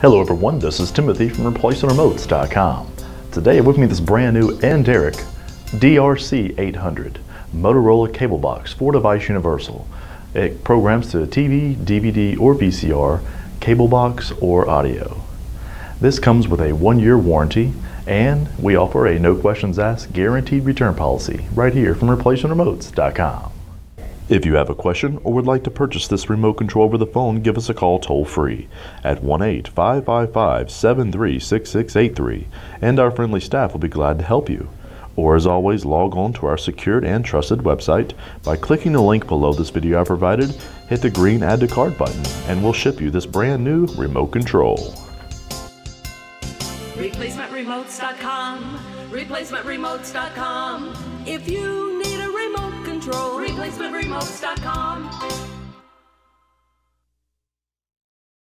Hello everyone, this is Timothy from ReplacementRemotes.com. Today with me this brand new Anderic DRC800 Motorola cable box 4-device universal. It programs to TV, DVD, or VCR, cable box, or audio. This comes with a 1-year warranty, and we offer a no questions asked guaranteed return policy right here from ReplacementRemotes.com. If you have a question or would like to purchase this remote control over the phone, give us a call toll free at 1-855-573-6683, and our friendly staff will be glad to help you. Or as always, log on to our secured and trusted website by clicking the link below this video I provided, hit the green add to cart button, and we'll ship you this brand new remote control. ReplacementRemotes.com, ReplacementRemotes.com. If you need a remote control, ReplacementRemotes.com.